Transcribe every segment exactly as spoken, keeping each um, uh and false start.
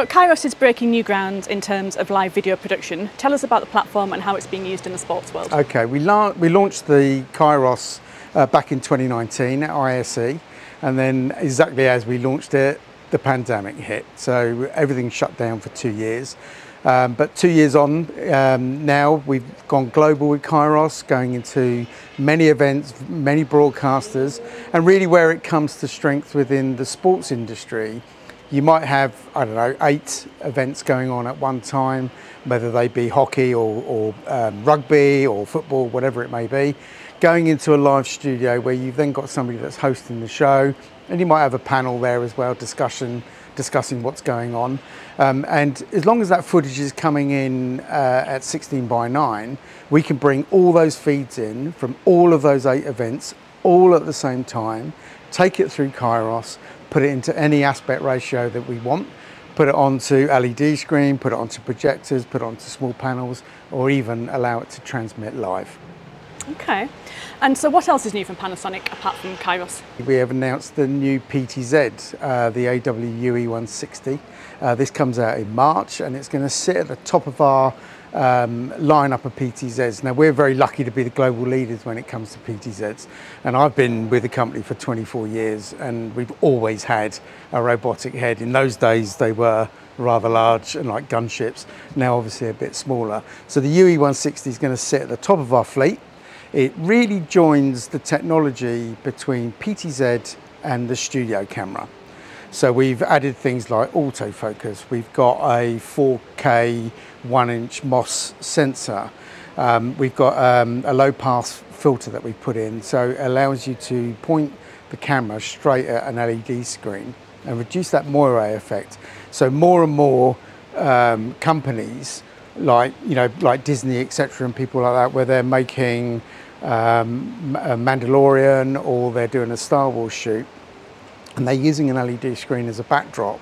So Kairos is breaking new ground in terms of live video production. Tell us about the platform and how it's being used in the sports world. Okay, we, la we launched the Kairos uh, back in twenty nineteen at I S E, and then exactly as we launched it, the pandemic hit. So everything shut down for two years. Um, but two years on, um, now we've gone global with Kairos, going into many events, many broadcasters, and really where it comes to strength within the sports industry, you might have, I don't know, eight events going on at one time, whether they be hockey or, or um, rugby or football, whatever it may be, going into a live studio where you've then got somebody that's hosting the show, and you might have a panel there as well, discussion, discussing what's going on, um, and as long as that footage is coming in uh, at sixteen by nine, we can bring all those feeds in from all of those eight events all at the same time, take it through Kairos, put it into any aspect ratio that we want, put it onto L E D screen, put it onto projectors, put it onto small panels, or even allow it to transmit live. Okay, and so what else is new from Panasonic apart from Kairos? We have announced the new P T Z, uh, the A W U E one sixty. Uh, this comes out in March, and it's going to sit at the top of our um, lineup of P T Zs. Now, we're very lucky to be the global leaders when it comes to P T Zs, and I've been with the company for twenty-four years, and we've always had a robotic head. In those days, they were rather large and like gunships, now obviously a bit smaller. So the U E one sixty is going to sit at the top of our fleet. It really joins the technology between P T Z and the studio camera. So we've added things like autofocus, we've got a four K one inch M O S sensor, um, we've got um, a low pass filter that we put in, so it allows you to point the camera straight at an L E D screen and reduce that moire effect. So more and more um, companies like, you know, like Disney, et cetera, and people like that, where they're making um, a Mandalorian or they're doing a Star Wars shoot, and they're using an L E D screen as a backdrop,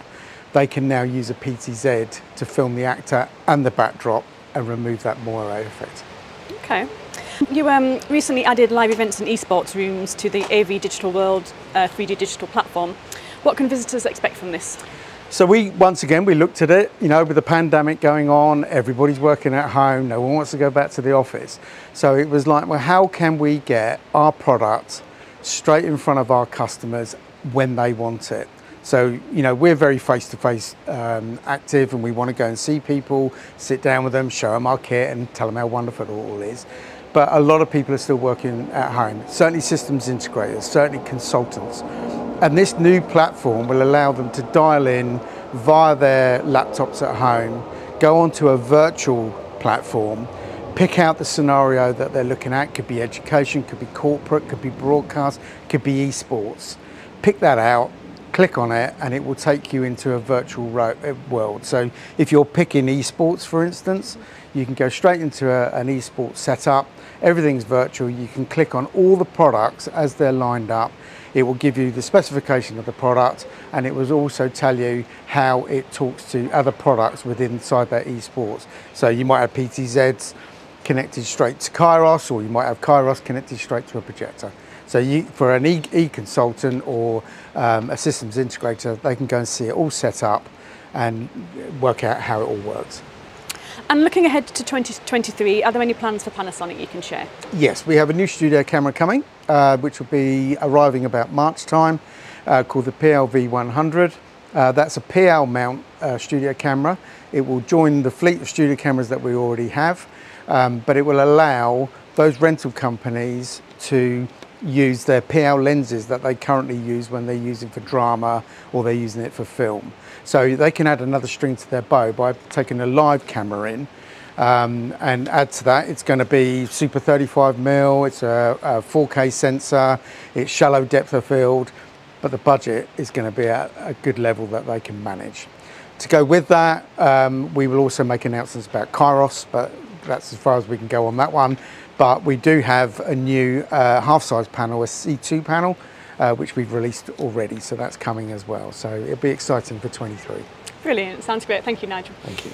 they can now use a P T Z to film the actor and the backdrop and remove that moire effect. Okay. You um, recently added live events and esports rooms to the A V Digital World uh, three D digital platform. What can visitors expect from this? So we, once again, we looked at it, you know, with the pandemic going on, everybody's working at home, no one wants to go back to the office. So it was like, well, how can we get our product straight in front of our customers when they want it? So, you know, we're very face-to-face um, active, and we want to go and see people, sit down with them, show them our kit and tell them how wonderful it all is. But a lot of people are still working at home, certainly systems integrators, certainly consultants. And this new platform will allow them to dial in via their laptops at home, go onto a virtual platform, pick out the scenario that they're looking at. Could be education, could be corporate, could be broadcast, could be esports. Pick that out, click on it, and it will take you into a virtual world. So if you're picking esports, for instance, you can go straight into a, an esports setup. Everything's virtual. You can click on all the products as they're lined up. It will give you the specification of the product, and it will also tell you how it talks to other products within inside that esports. So you might have P T Zs connected straight to Kairos, or you might have Kairos connected straight to a projector. So you, for an e-consultant or um, a systems integrator, they can go and see it all set up and work out how it all works. And looking ahead to twenty twenty-three, are there any plans for Panasonic you can share? Yes, we have a new studio camera coming, uh, which will be arriving about March time, uh, called the P L V one hundred. Uh, that's a P L mount uh, studio camera. It will join the fleet of studio cameras that we already have, um, but it will allow those rental companies to use their P L lenses that they currently use when they're using for drama or they're using it for film. So they can add another string to their bow by taking a live camera in um, and add to that. It's going to be super thirty-five mil, it's a, a four K sensor, it's shallow depth of field, but the budget is going to be at a good level that they can manage. To go with that, um, we will also make announcements about Kairos, but that's as far as we can go on that one. But we do have a new uh, half-size panel, a C two panel, uh, which we've released already, so that's coming as well. So it'll be exciting for twenty-three. Brilliant, sounds great. Thank you, Nigel. Thank you.